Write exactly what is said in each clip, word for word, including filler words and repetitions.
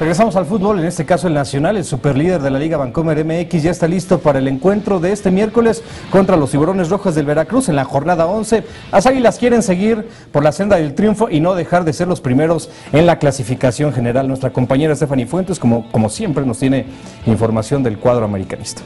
Regresamos al fútbol, en este caso el Nacional, el superlíder de la Liga Bancomer M X, ya está listo para el encuentro de este miércoles contra los Tiburones Rojos del Veracruz en la jornada once. Las Águilas quieren seguir por la senda del triunfo y no dejar de ser los primeros en la clasificación general. Nuestra compañera Stephanie Fuentes, como, como siempre, nos tiene información del cuadro americanista.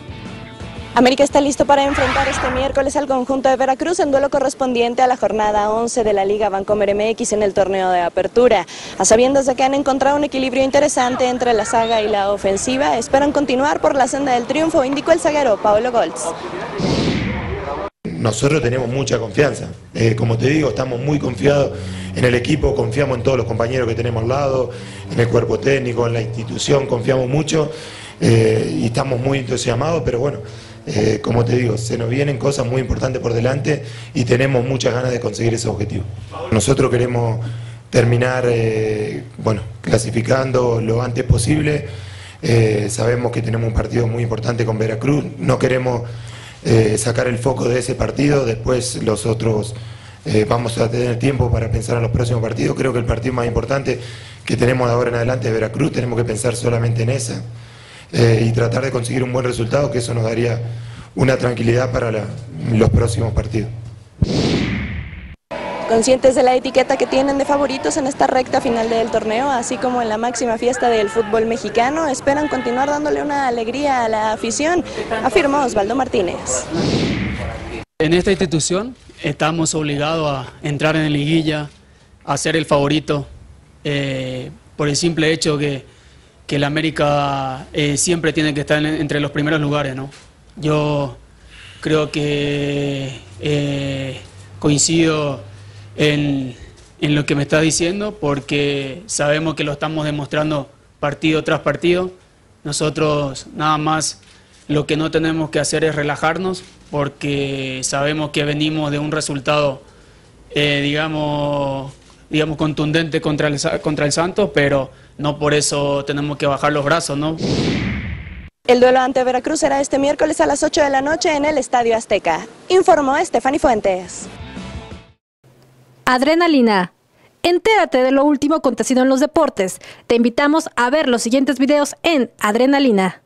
América está listo para enfrentar este miércoles al conjunto de Veracruz en duelo correspondiente a la jornada once de la Liga Bancomer M X en el torneo de apertura. A sabiendas de que han encontrado un equilibrio interesante entre la saga y la ofensiva, esperan continuar por la senda del triunfo, indicó el zaguero Paolo Goltz. Nosotros tenemos mucha confianza, eh, como te digo, estamos muy confiados en el equipo, confiamos en todos los compañeros que tenemos al lado, en el cuerpo técnico, en la institución, confiamos mucho eh, y estamos muy entusiasmados, pero bueno, eh, como te digo, se nos vienen cosas muy importantes por delante y tenemos muchas ganas de conseguir ese objetivo. Nosotros queremos terminar eh, bueno, clasificando lo antes posible, eh, sabemos que tenemos un partido muy importante con Veracruz, no queremos Eh, sacar el foco de ese partido, después los otros eh, vamos a tener tiempo para pensar en los próximos partidos. Creo que el partido más importante que tenemos de ahora en adelante es Veracruz, tenemos que pensar solamente en esa eh, y tratar de conseguir un buen resultado, que eso nos daría una tranquilidad para la, los próximos partidos. Conscientes de la etiqueta que tienen de favoritos en esta recta final del torneo, así como en la máxima fiesta del fútbol mexicano, esperan continuar dándole una alegría a la afición, afirmó Osvaldo Martínez. En esta institución estamos obligados a entrar en liguilla, a ser el favorito, eh, por el simple hecho que, que el América eh, siempre tiene que estar en, entre los primeros lugares, ¿no? Yo creo que eh, coincido En, en lo que me está diciendo, porque sabemos que lo estamos demostrando partido tras partido. Nosotros nada más lo que no tenemos que hacer es relajarnos, porque sabemos que venimos de un resultado eh, digamos, digamos contundente contra el, contra el Santos, pero no por eso tenemos que bajar los brazos, ¿no? El duelo ante Veracruz será este miércoles a las ocho de la noche en el Estadio Azteca, informó Stephanie Fuentes. Adrenalina. Entérate de lo último acontecido en los deportes. Te invitamos a ver los siguientes videos en Adrenalina.